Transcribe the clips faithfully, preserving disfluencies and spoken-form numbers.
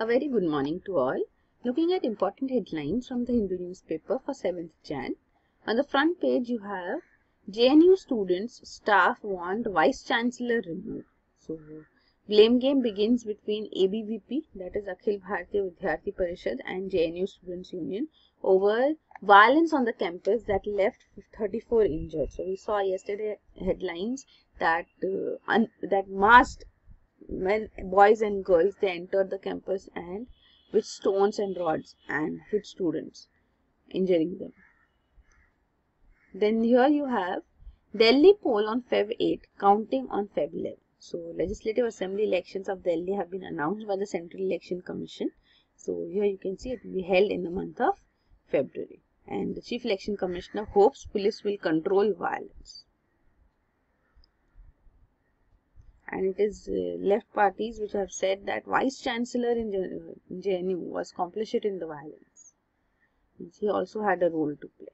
A very good morning to all. Looking at important headlines from the Hindu newspaper for seventh Jan. On the front page you have J N U students staff want Vice Chancellor removed. So blame game begins between A B V P, that is Akhil Bharatiya Vidhyarthi Parishad, and J N U Students Union over violence on the campus that left thirty-four injured. So we saw yesterday headlines that uh, un that masked men, boys and girls, they entered the campus and with stones and rods and hit students, injuring them. Then here you have Delhi poll on February eighth, counting on February eleventh. So Legislative Assembly elections of Delhi have been announced by the Central Election Commission. So here you can see it will be held in the month of February. And the Chief Election Commissioner hopes police will control violence. And it is uh, left parties which have said that Vice Chancellor in J N U was complicit in the violence. And he also had a role to play.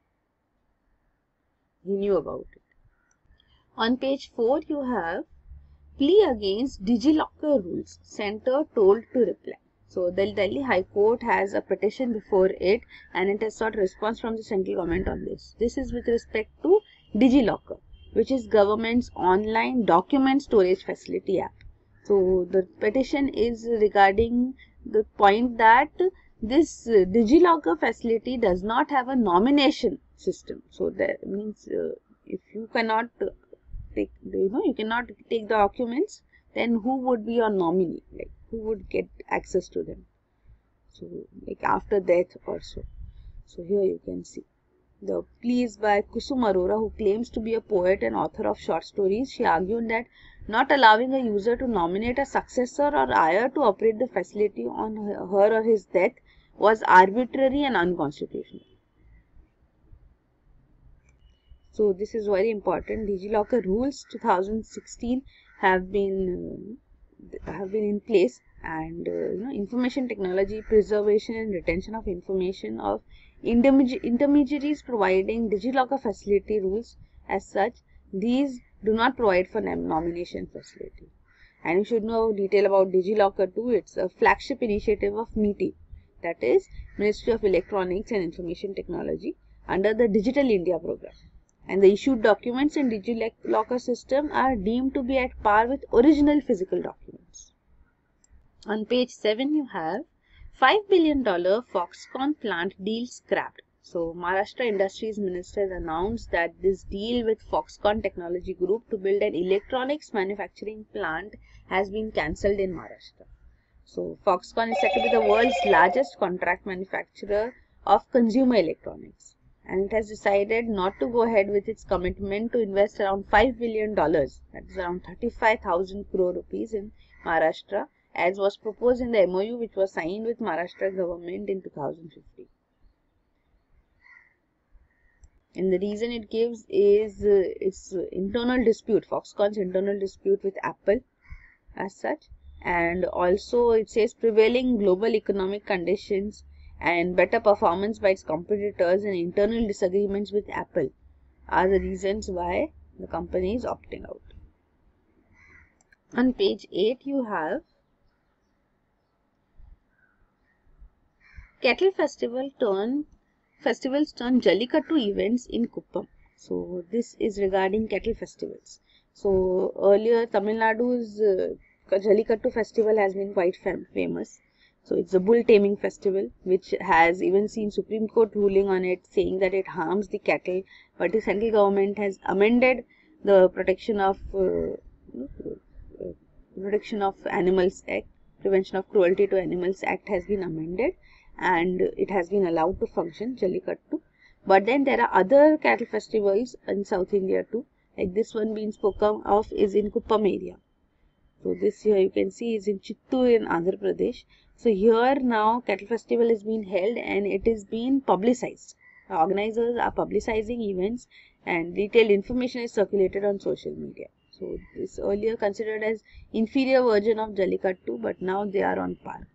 He knew about it. On page four you have plea against Digi-Locker rules, Centre told to reply. So the Delhi High Court has a petition before it and it has sought response from the central government on this. This is with respect to Digi-Locker, which is government's online document storage facility app. So the petition is regarding the point that this DigiLocker facility does not have a nomination system. So that means uh, if you cannot take, you know, you cannot take the documents, then who would be your nominee? Like who would get access to them? So like after death or so. So here you can see. The plea is by Kusum Arora, who claims to be a poet and author of short stories. She argued that not allowing a user to nominate a successor or heir to operate the facility on her or his death was arbitrary and unconstitutional. So this is very important. DigiLocker rules two thousand sixteen have been have been in place, and uh, you know, information technology, preservation and retention of information of intermediaries providing DigiLocker facility rules as such. These do not provide for nomination facility. And you should know detail about DigiLocker too. It's a flagship initiative of MeitY, that is Ministry of Electronics and Information Technology, under the Digital India program. And the issued documents in DigiLocker system are deemed to be at par with original physical documents. On page seven you have five billion dollar Foxconn plant deal scrapped. So Maharashtra Industries Minister has announced that this deal with Foxconn Technology Group to build an electronics manufacturing plant has been cancelled in Maharashtra. So Foxconn is said to be the world's largest contract manufacturer of consumer electronics, and it has decided not to go ahead with its commitment to invest around five billion dollars, that is around thirty-five thousand crore rupees, in Maharashtra, as was proposed in the M O U which was signed with Maharashtra government in two thousand fifteen. And the reason it gives is uh, its internal dispute, Foxconn's internal dispute with Apple as such. And also it says prevailing global economic conditions and better performance by its competitors and internal disagreements with Apple are the reasons why the company is opting out. On page eight you have Cattle festival turn festivals turn Jallikattu events in Kuppam. So this is regarding cattle festivals. So earlier Tamil Nadu's uh, Jallikattu festival has been quite fam famous. So it's a bull taming festival which has even seen Supreme Court ruling on it, saying that it harms the cattle. But the central government has amended the Protection of uh, Protection of Animals Act, Prevention of Cruelty to Animals Act has been amended, and it has been allowed to function, Jallikattu. But then there are other cattle festivals in South India too, like this one being spoken of is in Kuppam area. So this here you can see is in Chittoor in Andhra Pradesh. So here now cattle festival is being held and it is being publicized. Organizers are publicizing events and detailed information is circulated on social media. So this earlier considered as inferior version of Jallikattu, but now they are on par.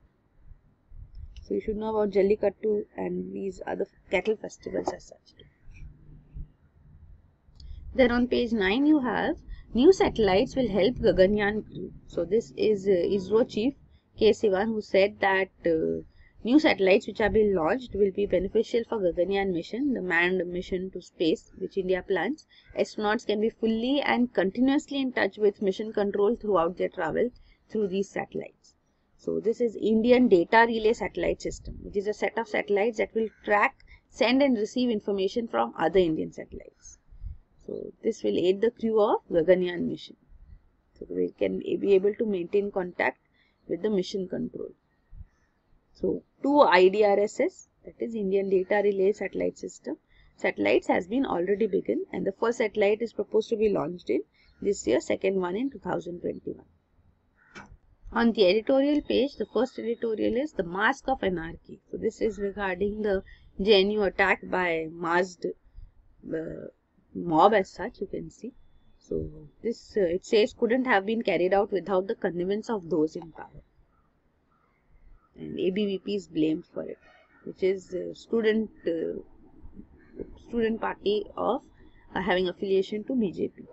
So you should know about Jallikattu and these other cattle festivals as such. Then on page nine you have new satellites will help Gaganyaan crew. So this is uh, ISRO chief K. Sivan, who said that uh, new satellites which are being launched will be beneficial for Gaganyaan mission, the manned mission to space which India plans. Astronauts can be fully and continuously in touch with mission control throughout their travel through these satellites. So this is Indian Data Relay Satellite System, which is a set of satellites that will track, send and receive information from other Indian satellites. So this will aid the crew of Gaganyaan mission. So we can be able to maintain contact with the mission control. So, two I D R S S, that is Indian Data Relay Satellite System, satellites has been already begun, and the first satellite is proposed to be launched in this year, second one in two thousand twenty-one. On the editorial page, the first editorial is The Mask of Anarchy. So, this is regarding the J N U attack by masked uh, mob as such, you can see. So, this, uh, it says, couldn't have been carried out without the connivance of those in power. And A B V P is blamed for it, which is uh, student uh, student party of uh, having affiliation to B J P.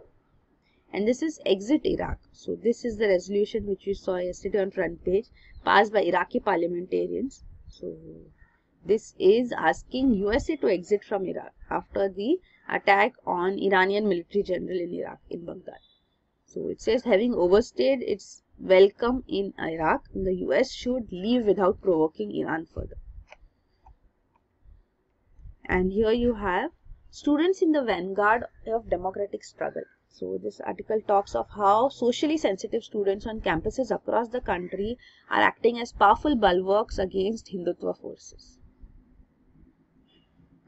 And this is Exit Iraq. So this is the resolution which we saw yesterday on front page, passed by Iraqi parliamentarians. So this is asking U S A to exit from Iraq after the attack on Iranian military general in Iraq, in Baghdad. So it says, having overstayed its welcome in Iraq, the U S should leave without provoking Iran further. And here you have students in the vanguard of democratic struggle. So this article talks of how socially sensitive students on campuses across the country are acting as powerful bulwarks against Hindutva forces.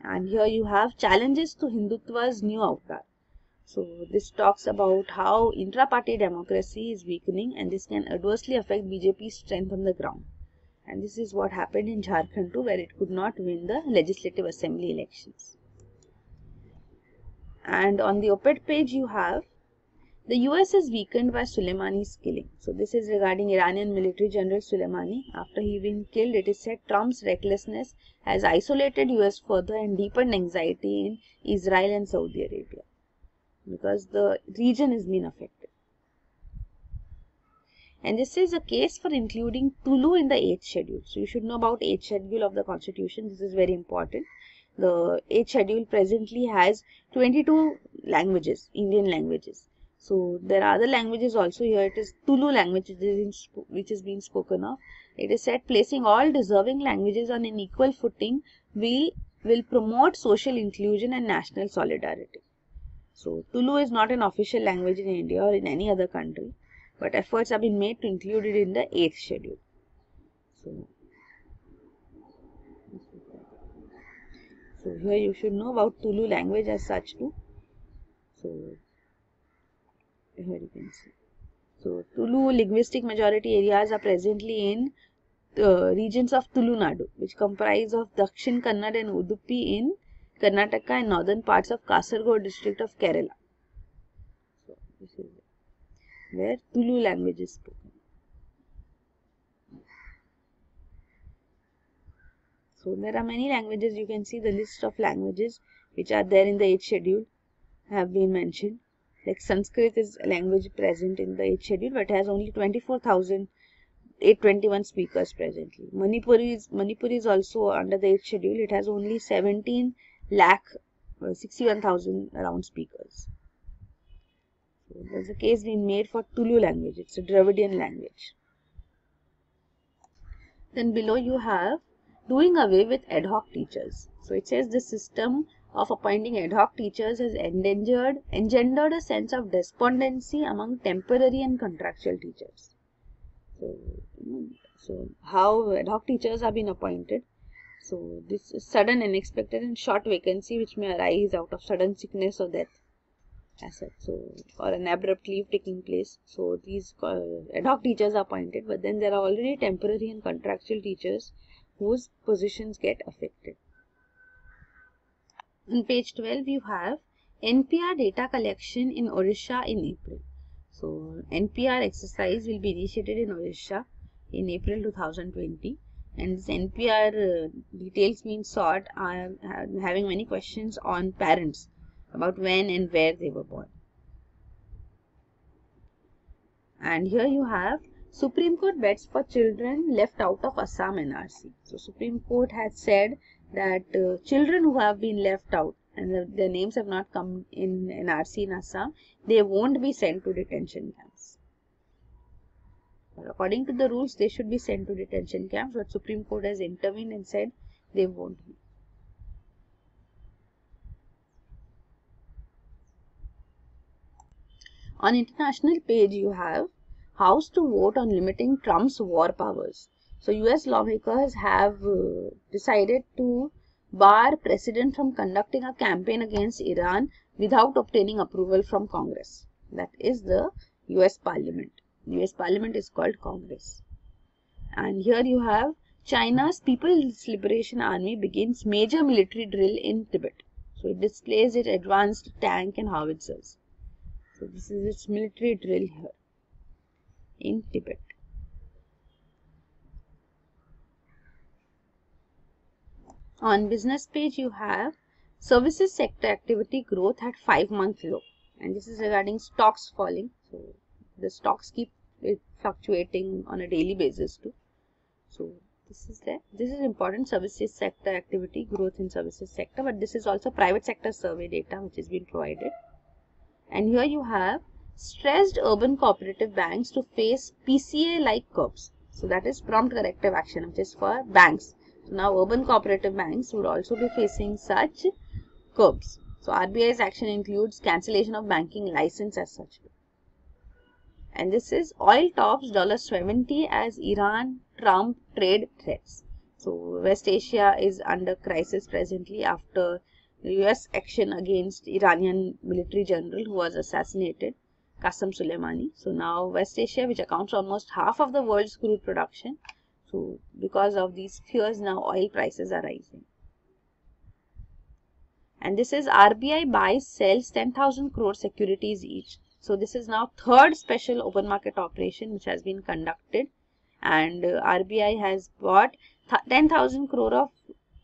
And here you have challenges to Hindutva's new avatar. So this talks about how intra-party democracy is weakening, and this can adversely affect B J P's strength on the ground. And this is what happened in Jharkhand too, where it could not win the legislative assembly elections. And on the op-ed page you have, the U S is weakened by Soleimani's killing. So this is regarding Iranian military general Soleimani. After he been killed, it is said Trump's recklessness has isolated U S further and deepened anxiety in Israel and Saudi Arabia, because the region is being affected. And this is a case for including Tulu in the eighth schedule. So you should know about eighth schedule of the constitution. This is very important. The eighth schedule presently has twenty-two languages, Indian languages. So there are other languages also. Here it is Tulu language which is being spoken of. It is said placing all deserving languages on an equal footing will, will promote social inclusion and national solidarity. So, Tulu is not an official language in India or in any other country, but efforts have been made to include it in the eighth schedule. So, so here you should know about Tulu language as such too. So, here you can see. So, Tulu linguistic majority areas are presently in uh, regions of Tulu Nadu, which comprise of Dakshin Kannad and Udupi in Karnataka and northern parts of Kasargo district of Kerala. So, this is where Tulu language is spoken. So, there are many languages. You can see the list of languages which are there in the eighth schedule have been mentioned. Like Sanskrit is a language present in the eighth schedule, but has only twenty-four thousand eight hundred twenty-one speakers presently. Manipuri is, Manipuri is also under the eighth schedule. It has only seventeen lakh sixty-one thousand around speakers. So there's a case being made for Tulu language. It's a Dravidian language. Then below you have doing away with ad hoc teachers. So it says the system of appointing ad hoc teachers has engendered, engendered a sense of despondency among temporary and contractual teachers. So, so how ad hoc teachers have been appointed. So, this is sudden, unexpected and short vacancy which may arise out of sudden sickness or death as such, so, or an abrupt leave taking place. So, these uh, ad hoc teachers are appointed, but then there are already temporary and contractual teachers whose positions get affected. On page twelve, you have N P R data collection in Orissa in April. So, N P R exercise will be initiated in Orissa in April two thousand twenty. And this N P R uh, details being sought are ha having many questions on parents about when and where they were born. And here you have Supreme Court bets for children left out of Assam N R C. So Supreme Court has said that uh, children who have been left out and the, their names have not come in N R C in Assam, they won't be sent to detention camps. According to the rules, they should be sent to detention camps, but Supreme Court has intervened and said they won't be. On international page, you have House to vote on limiting Trump's war powers. So U S lawmakers have uh, decided to bar president from conducting a campaign against Iran without obtaining approval from Congress. That is the U S Parliament. U S Parliament is called Congress. And here you have China's People's Liberation Army begins major military drill in Tibet. So it displays its advanced tank and howitzers. So this is its military drill here in Tibet. On business page, you have services sector activity growth at five-month low. And this is regarding stocks falling. So the stocks keep it fluctuating on a daily basis too. So this is there. This is important, services sector activity growth in services sector. But this is also private sector survey data which has been provided. And here you have stressed urban cooperative banks to face P C A-like curbs. So that is prompt corrective action, which is for banks. So now urban cooperative banks would also be facing such curbs. So R B I's action includes cancellation of banking license as such. And this is oil tops dollar seventy as Iran Trump trade threats. So West Asia is under crisis presently after the U S action against Iranian military general who was assassinated, Qasem Soleimani. So now West Asia, which accounts for almost half of the world's crude production, so because of these fears, now oil prices are rising. And this is R B I buys, sells ten thousand crore securities each. So this is now third special open market operation which has been conducted. And uh, R B I has bought ten thousand crore of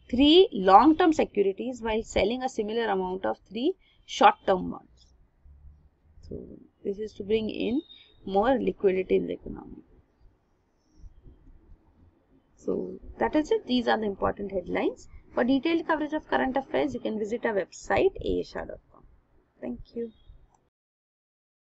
three long-term securities while selling a similar amount of three short-term ones. So this is to bring in more liquidity in the economy. So that is it. These are the important headlines. For detailed coverage of current affairs, you can visit our website, aashah dot com. Thank you.